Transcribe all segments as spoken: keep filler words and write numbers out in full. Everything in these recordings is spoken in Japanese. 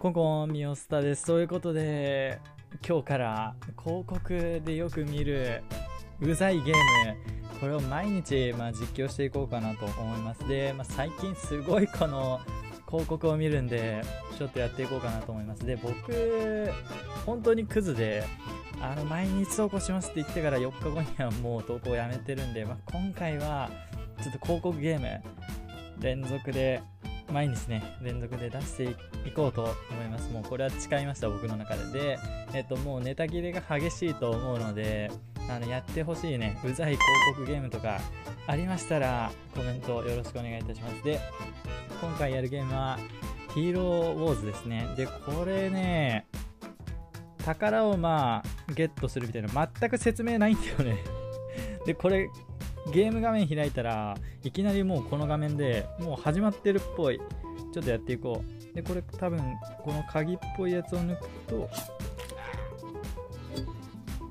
こんこん、みよすたです。ということで、今日から広告でよく見るうざいゲーム、これを毎日、まあ、実況していこうかなと思います。で、まあ、最近すごいこの広告を見るんで、ちょっとやっていこうかなと思います。で、僕本当にクズで、あの毎日投稿しますって言ってからよっかごにはもう投稿やめてるんで、まあ、今回はちょっと広告ゲーム連続で毎日ね連続で出していこうと思います。もうこれは誓いました、僕の中で。で、えっと、もうネタ切れが激しいと思うので、あのやってほしいねうざい広告ゲームとかありましたらコメントよろしくお願いいたします。で、今回やるゲームはヒーローウォーズですね。で、これね、宝をまあゲットするみたいな、全く説明ないんだよねで、これゲーム画面開いたらいきなりもうこの画面でもう始まってるっぽい。ちょっとやっていこう。で、これ多分この鍵っぽいやつを抜くと、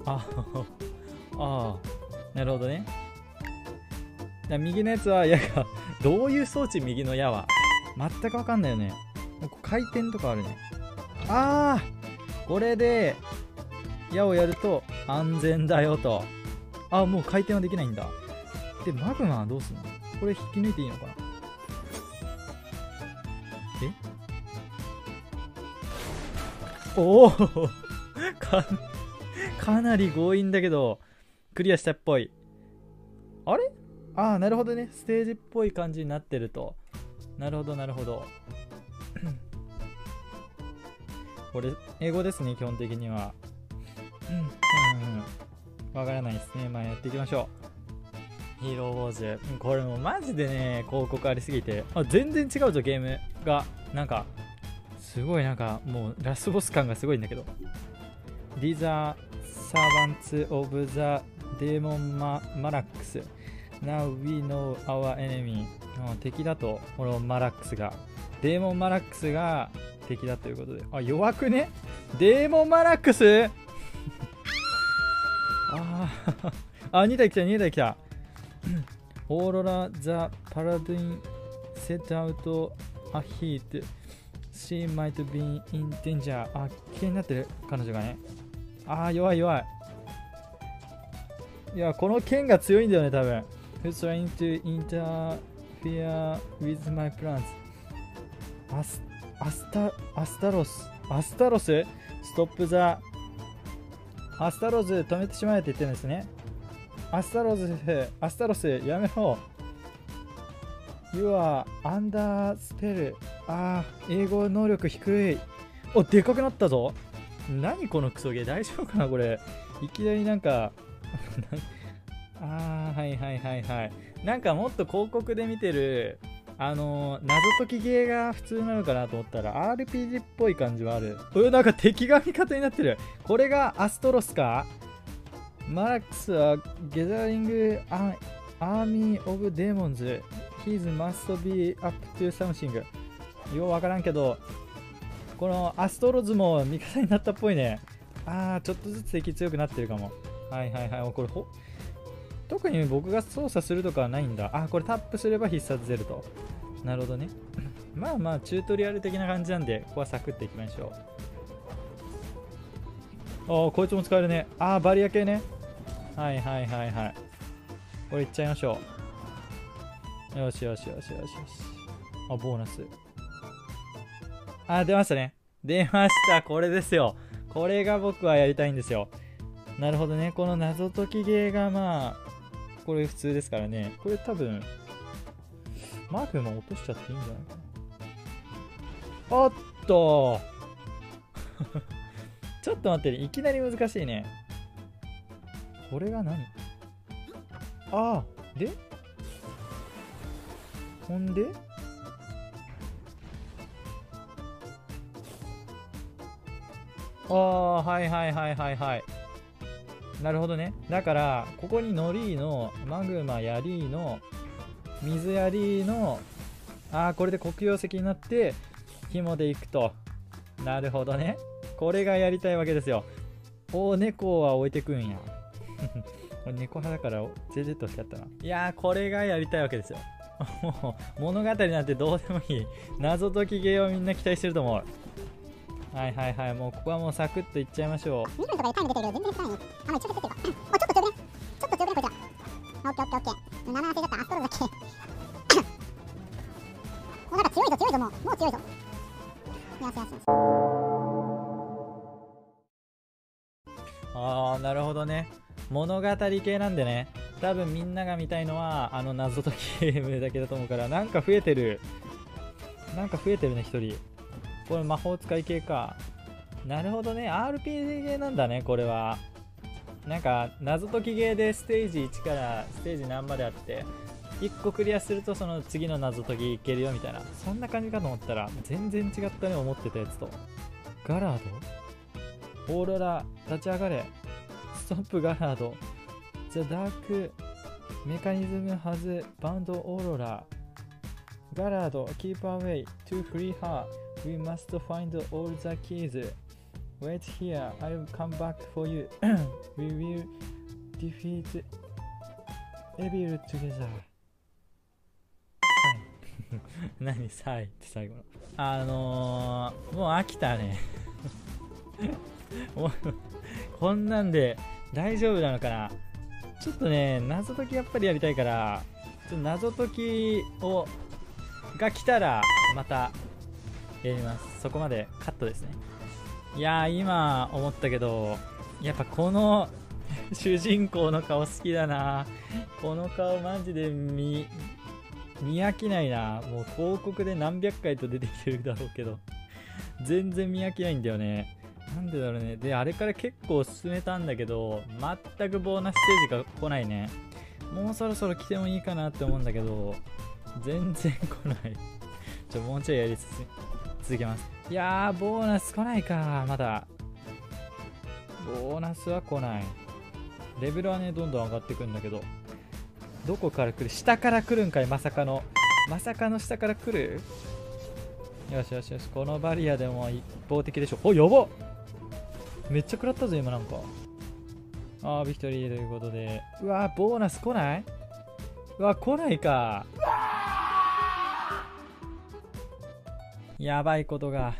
ああなるほどね。右のやつは矢がどういう装置、右の矢は全く分かんないよね。回転とかあるね。ああこれで矢をやると安全だよと。あ、もう回転はできないんだ。で、マグマはどうすんの？これ引き抜いていいのかな？え？おおか、かなり強引だけど、クリアしたっぽい。あれ？ああ、なるほどね。ステージっぽい感じになってると。なるほど、なるほど。これ、英語ですね、基本的には。うん、うん、うん。わからないですね。まあ、やっていきましょう。ヒーローウォーズ、これもマジでね広告ありすぎて、あ、全然違うぞゲームが。なんかすごい、なんかもうラスボス感がすごいんだけど。 These are servants of the Demon Marax Now we know our enemy。 敵だと、このマラックスがデーモンマラックスが敵だということで、あ、弱くねデーモンマラックスああにたい来たにたい来たオーロラ・ザ・パラディン・セット・アウト・ア・ヒート・シー・マイト・ビン・イン・デンジャー。あ、危険になってる、彼女がね。あー、弱い弱い。いや、この剣が強いんだよね、多分。Who's trying to interfere with my plans? アス、アスタ、アスタロス。アスタロス？ストップ・ザ・アスタロス、止めてしまえって言ってるんですね。アスタロス、アスタロス、やめろ。You are under spell。ああ、英語能力低い。お、でかくなったぞ。何このクソゲー、大丈夫かなこれ。いきなりなんか、ああ、はいはいはいはい。なんかもっと広告で見てる、あのー、謎解きゲーが普通なのかなと思ったら、アールピージー っぽい感じはある。うん、なんか敵が味方になってる。これがアストロスか？マラックスはゲザリングアーミー・オブ・デーモンズ。His must be up to something。ようわからんけど、このアストロズも味方になったっぽいね。あー、ちょっとずつ敵強くなってるかも。はいはいはい。これほ特に僕が操作するとかはないんだ。あ、これタップすれば必殺出ると。なるほどね。まあまあ、チュートリアル的な感じなんで、ここはサクっていきましょう。ああ、こいつも使えるね。あー、バリア系ね。はいはいはいはい。これいっちゃいましょう。よしよしよしよしよし。あ、ボーナス。あ、出ましたね。出ました。これですよ。これが僕はやりたいんですよ。なるほどね。この謎解きゲーがまあ、これ普通ですからね。これ多分、マークも落としちゃっていいんじゃないかな。おっとちょっと待ってね。いきなり難しいね。これが何？ああ、でほんでああ、はいはいはいはいはい。なるほどね。だから、ここにノリーの、マグマやリーの、水やリーの、ああ、これで黒曜石になって、紐でいくと。なるほどね。これがやりたいわけですよ。おお、猫は置いてくんや。これ猫派だから全然欲しかったな。いやー、これがやりたいわけですよ。もう物語なんてどうでもいい。謎解きゲーをみんな期待してると思う。はいはいはい、もうここはもうサクッといっちゃいましょう。にばんとかでタイム出てるよ、全然少ないね。あ、もうちょっと出てるよ。お、ちょっと強くね。ちょっと強くね、これじゃ。オッケーオッケーオッケー。名前忘れちゃった、アストロズだっけ。もうなんか強いぞ強いぞ、もう。もう強いぞ。よしよしよし。あー、なるほどね。物語系なんでね。多分みんなが見たいのは、あの謎解きゲームだけだと思うから、なんか増えてる。なんか増えてるね、一人。これ魔法使い系か。なるほどね。アールピージー 系なんだね、これは。なんか、謎解きゲーでステージいちからステージ何まであって、いっこクリアするとその次の謎解きいけるよみたいな。そんな感じかと思ったら、全然違ったね、思ってたやつと。ガラード？オーロラ、立ち上がれ。ストップガラード。ザ・ダーク、メカニズムハズ、バウンドオーロラ。ガラード、キープアウェイ、トゥ・フリーハー。We must find all the keys. Wait here, I'll come back for you. We will defeat evil together. 何サイって最後の。あのー、もう飽きたね。こんなんで大丈夫なのかな。ちょっとね、謎解きやっぱりやりたいから、ちょっと謎解きをが来たらまた。やります。そこまでカットですね。いやー、今思ったけど、やっぱこの主人公の顔好きだな。この顔マジで見見飽きないな。もう広告で何百回と出てきてるだろうけど、全然見飽きないんだよね。なんでだろうね。で、あれから結構進めたんだけど、全くボーナスステージが来ないね。もうそろそろ来てもいいかなって思うんだけど、全然来ない。ちょ、もうちょいやりつつ続けます。いやー、ボーナス来ないか。まだボーナスは来ない。レベルはね、どんどん上がってくんだけど、どこから来る？下から来るんかい。まさかのまさかの下から来る。よしよしよし。このバリアでも一方的でしょ。お、やばっ、めっちゃ食らったぞ今。なんかああ、ビクトリーということで。うわー、ボーナス来ない。うわ、来ないか。やばいことが、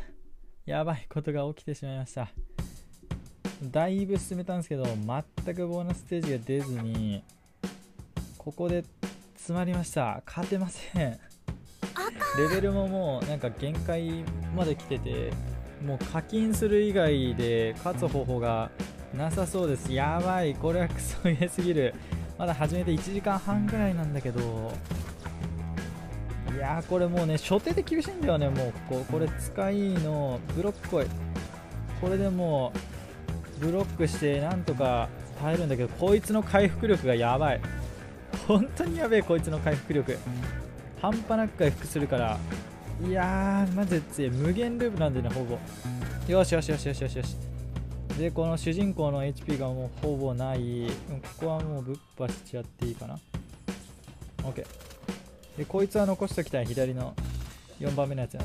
やばいことが起きてしまいました。だいぶ進めたんですけど、全くボーナスステージが出ずに、ここで詰まりました。勝てません。レベルももうなんか限界まで来てて、もう課金する以外で勝つ方法がなさそうです。やばい、これはクソゲーすぎる。まだ始めていちじかんはんぐらいなんだけど、いやー、これもうね、初手で厳しいんだよね。もうここ、これ使いのブロック来い。これでもうブロックしてなんとか耐えるんだけど、こいつの回復力がやばい。本当にやべえ、こいつの回復力半端なく回復するから。いやー、マジで強い。無限ループなんでね、ほぼ。よしよしよしよしよしよし。で、この主人公の エイチピー がもうほぼない。ここはもうぶっ破しちゃっていいかな。 OK。で、こいつは残しときたい。左のよんばんめのやつや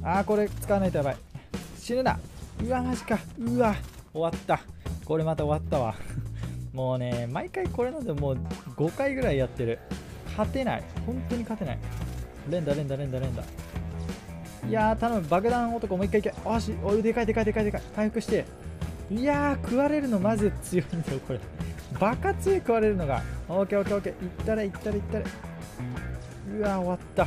な。ああ、これ使わないとやばい。死ぬな。うわ、マジか。うわ、終わった。これまた終わったわ。もうね、毎回これなんで、もうごかいぐらいやってる。勝てない。本当に勝てない。連打連打連打連打。いやー、頼む。爆弾男もう一回いけ。よし、おい、でかいでかいでかいでかい。回復して。いやー、食われるのマジで強いんだよ、これ。バカ強い、食われるのが。オーケーオーケーオーケー。いったれいったれいったれ。うわ、終わった。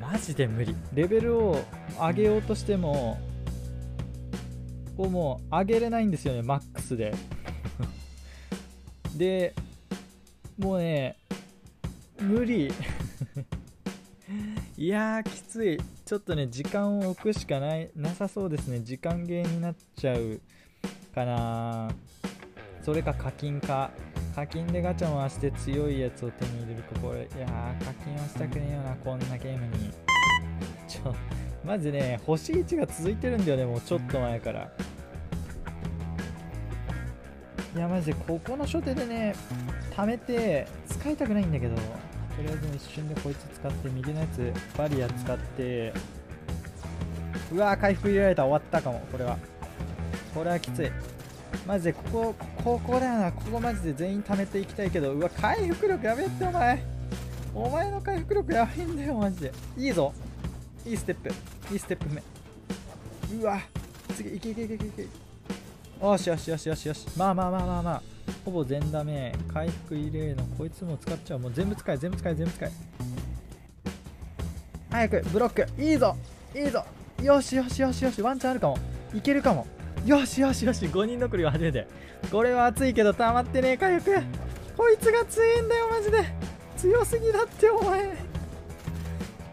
マジで無理。レベルを上げようとしてもこう、もう上げれないんですよね、マックスで。で、もうね、無理。いやー、きつい。ちょっとね、時間を置くしかないなさそうですね。時間ゲーになっちゃうかな。それか課金か。課金でガチャ回して強いやつを手に入れるか、これ。いやー、課金はしたくねえよな、こんなゲームに。ちょ、マジね、星いちが続いてるんだよね、もうちょっと前から。いや、マジで、ここの初手でね、貯めて、使いたくないんだけど、とりあえず一瞬でこいつ使って、右のやつ、バリア使って、うわー、回復入れられた、終わったかも、これは。これはきつい。マジでここ、ここだよな。ここマジで全員貯めていきたいけど、うわ、回復力やべえって。お前お前の回復力やばいんだよマジで。いいぞ、いいステップ、いいステップ目。うわ、次いけいけいけいけいけ。よしよしよしよしよし。まあまあまあまあまあ。ほぼ全ダメ。回復異例のこいつも使っちゃう。もう全部使え全部使え全部使え。早くブロック。いいぞいいぞ。よしよしよしよし。ワンチャンあるかも。いけるかも。よしよしよし。ごにん残りは初めて。これは熱いけどたまってねえ回復。こいつが強いんだよマジで。強すぎだってお前。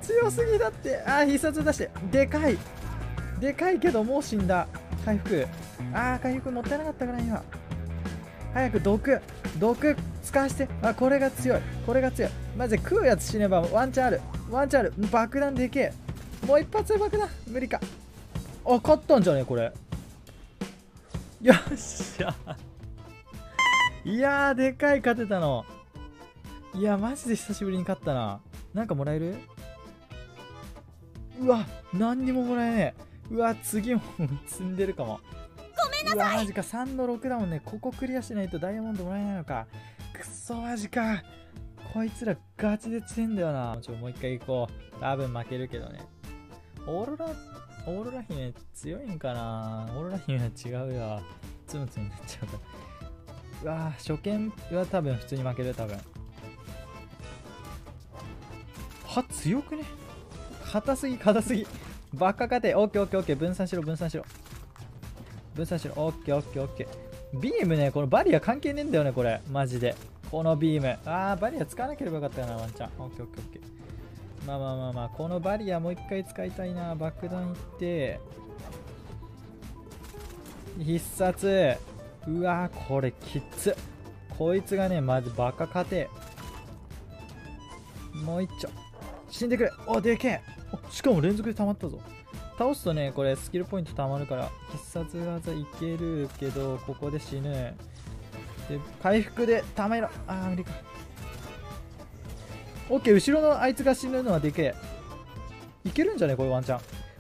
強すぎだって。あー必殺出して。でかい。でかいけどもう死んだ。回復。あー回復もったいなかったから今。早く毒毒使わして。あ、これが強いこれが強いマジで。食うやつ死ねばワンチャンあるワンチャンある。爆弾でけえ。もう一発で爆弾無理か。あ、勝ったんじゃねこれ。よっしゃいやーでかい。勝てたの。いやマジで久しぶりに勝ったな。なんかもらえる？うわ何にももらえねえ。うわ次も積んでるかも。うわマジか。さんのろくだもんね。ここクリアしないとダイヤモンドもらえないのか。くっそマジか。こいつらガチで強いんだよな。ちょもう一回行こう。多分負けるけどね。オーロラオーロラ姫強いんかな。オーロラ姫は違うよ。ツムツムになっちゃうから。うわ初見は多分普通に負ける。多分は強くね。硬すぎ硬すぎ。バカ勝て。オッケーオッケーオッケー。分散しろ分散しろ分散しろ。オッケーオッケーオッケー。ビームね。このバリア関係ねえんだよねこれマジで。このビーム。ああバリア使わなければよかったよなワンちゃん。オッケーオッケーオッケー。まあまあまあまあこのバリアもう一回使いたいな。爆弾いって必殺。うわーこれきつ。こいつがねまずバカ勝て。もう一丁死んでくれ。おでけえ。しかも連続で溜まったぞ。倒すとねこれスキルポイントたまるから必殺技いけるけどここで死ぬ。で回復でたまえろ。ああ無理か。オッケー。後ろのあいつが死ぬのはでけえ。いけるんじゃねこれ。ワンチャン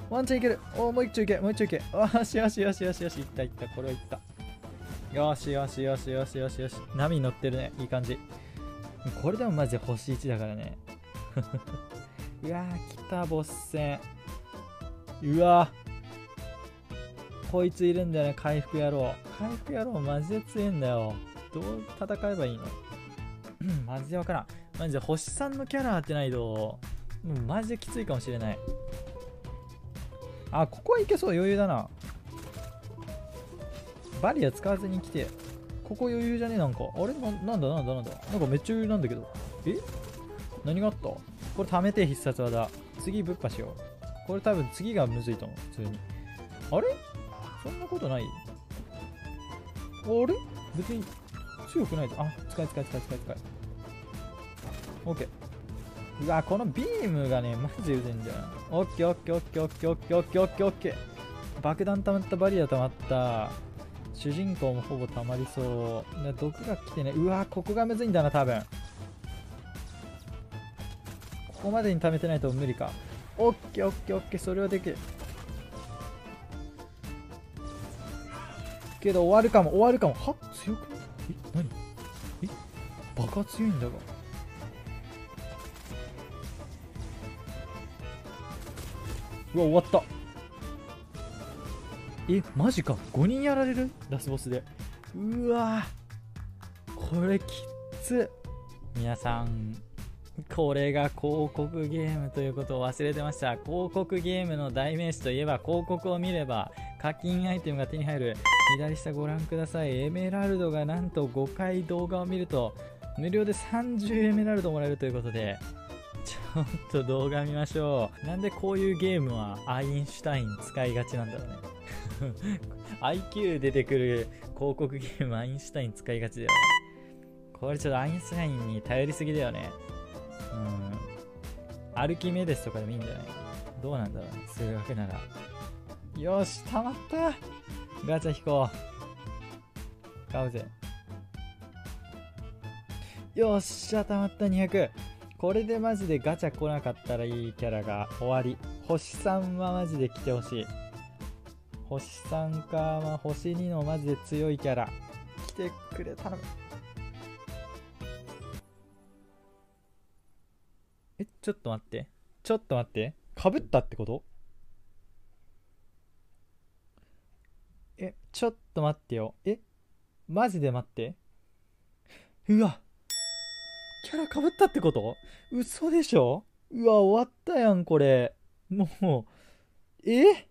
ワンチャンいける。おもう一丁いけもう一丁いけ。よしよしよしよしよし。いったいった。これはいった。よしよしよしよしよしよし。波に乗ってるね。いい感じ。これでもマジでほしいちだからね。うわー来たボス戦。うわこいついるんだよね。回復野郎回復野郎マジで強いんだよ。どう戦えばいいの。マジでわからん。マジでほしさんのキャラ当てないともうマジできついかもしれない。あここはいけそう。余裕だな。バリア使わずに来て。ここ余裕じゃねえ。なんかあれ な, なんだなんだなんだなんかめっちゃ余裕なんだけど。え何があった。これ貯めて必殺技次ぶっぱしよう。これ多分次がむずいと思う普通に。あれそんなことない。あれ別に強くないと。あ使い使い使い使い使い。オッケー。うわこのビームがねマジでうぜんだよな。オッケーオッケーオッケーオッケーオッケーオッケーオッケーオッケー。爆弾溜まった。バリア溜まった。主人公もほぼ溜まりそう。毒が来てね。うわここがむずいんだな多分。ここまでに溜めてないと無理か。オッケーオッケーオッケー。それはできるけど終わるかも終わるかも。は強くない。え何えバカ強いんだが。うわ終わった。えマジか。ごにんやられるラスボスで。うわこれきっつ。皆さんこれが広告ゲームということを忘れてました。広告ゲームの代名詞といえば広告を見れば課金アイテムが手に入る。左下ご覧ください。エメラルドがなんとごかい動画を見ると無料でさんじゅうエメラルドもらえるということで、ちょっと動画見ましょう。なんでこういうゲームはアインシュタイン使いがちなんだろうね。アイキュー 出てくる広告ゲームアインシュタイン使いがちだよね。これちょっとアインシュタインに頼りすぎだよね。うん、アルキメデスとかでもいいんじゃない。どうなんだろうね。数学なら。よし、たまった。ガチャ引こう。買うぜ。よっしゃ、たまった。にひゃく。これでマジでガチャ来なかったらいいキャラが終わり。ほしさんはマジで来てほしい。ほしさんか、まあ、ほしにのマジで強いキャラ来てくれたの。え、ちょっと待って。ちょっと待って。かぶったってこと？ちょっと待ってよ。え、マジで待って。うわ、キャラかぶったってこと？嘘でしょ？うわ、終わったやん、これ。もう、え？